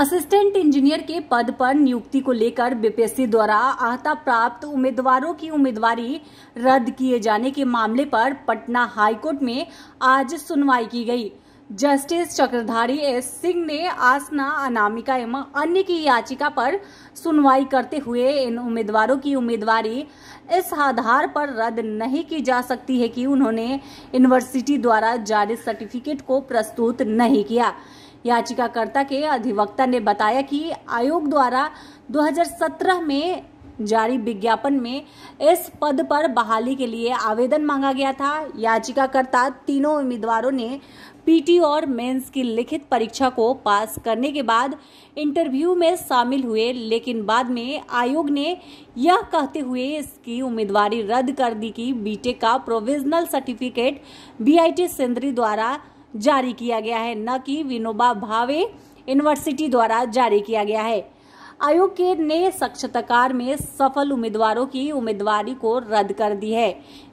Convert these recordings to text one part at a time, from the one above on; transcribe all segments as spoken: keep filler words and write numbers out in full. Assistant engineer के पद पर नियुक्ति को लेकर बीपीएससी द्वारा अहता प्राप्त उम्मीदवारों की उम्मीदवारी रद्द किए जाने के मामले पर पटना हाईकोर्ट में आज सुनवाई की गई। जस्टिस चक्रधारी एस सिंह ने आसना, अनामिका एवं अन्य की याचिका पर सुनवाई करते हुए इन उम्मीदवारों की उम्मीदवारी इस आधार पर रद्द नहीं की जा सकती है कि उन्होंने यूनिवर्सिटी द्वारा जारी सर्टिफिकेट को प्रस्तुत नहीं किया। याचिकाकर्ता के अधिवक्ता ने बताया कि आयोग द्वारा दो हज़ार सत्रह में जारी विज्ञापन में इस पद पर बहाली के लिए आवेदन मांगा गया था। याचिकाकर्ता तीनों उम्मीदवारों ने पीटी और मेंस की लिखित परीक्षा को पास करने के बाद इंटरव्यू में शामिल हुए, लेकिन बाद में आयोग ने यह कहते हुए इसकी उम्मीदवारी रद्द कर दी कि बीटेक का प्रोविजनल सर्टिफिकेट बीआईटी सिंद्री द्वारा जारी किया गया है, न कि विनोबा भावे यूनिवर्सिटी द्वारा जारी किया गया है। आयोग के ने साक्षात्कार में सफल उम्मीदवारों की उम्मीदवारी को रद्द कर दी है।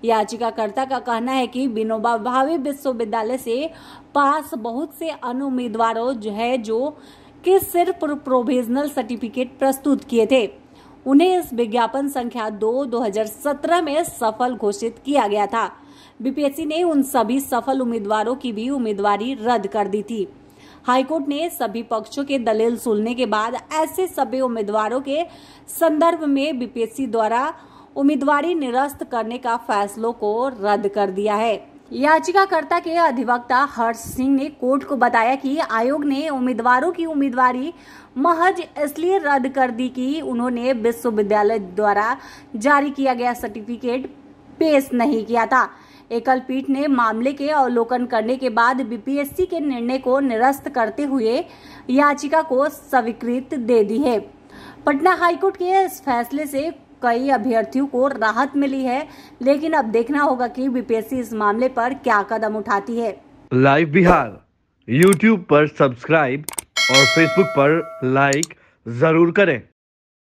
याचिकाकर्ता का कहना है कि विनोबा भावे विश्वविद्यालय से पास बहुत से अन्य उम्मीदवारों है जो कि सिर्फ प्रोविजनल सर्टिफिकेट प्रस्तुत किए थे, उन्हें इस विज्ञापन संख्या दो दो हजार सत्रह में सफल घोषित किया गया था। बीपीएससी ने उन सभी सफल उम्मीदवारों की भी उम्मीदवारी रद्द कर दी थी। हाईकोर्ट ने सभी पक्षों के दलील सुनने के बाद ऐसे सभी उम्मीदवारों के संदर्भ में बीपीएससी द्वारा उम्मीदवारी निरस्त करने का फैसलों को रद्द कर दिया है। याचिकाकर्ता के अधिवक्ता हर्ष सिंह ने कोर्ट को बताया कि आयोग ने उम्मीदवारों की उम्मीदवारी महज इसलिए रद्द कर दी कि उन्होंने विश्वविद्यालय द्वारा जारी किया गया सर्टिफिकेट पेश नहीं किया था। एकल पीठ ने मामले के अवलोकन करने के बाद बीपीएससी के निर्णय को निरस्त करते हुए याचिका को स्वीकृति दे दी है। पटना हाईकोर्ट के इस फैसले से कई अभ्यर्थियों को राहत मिली है, लेकिन अब देखना होगा कि बीपीएससी इस मामले पर क्या कदम उठाती है। लाइव बिहार यूट्यूब पर सब्सक्राइब और फेसबुक पर लाइक जरूर करें।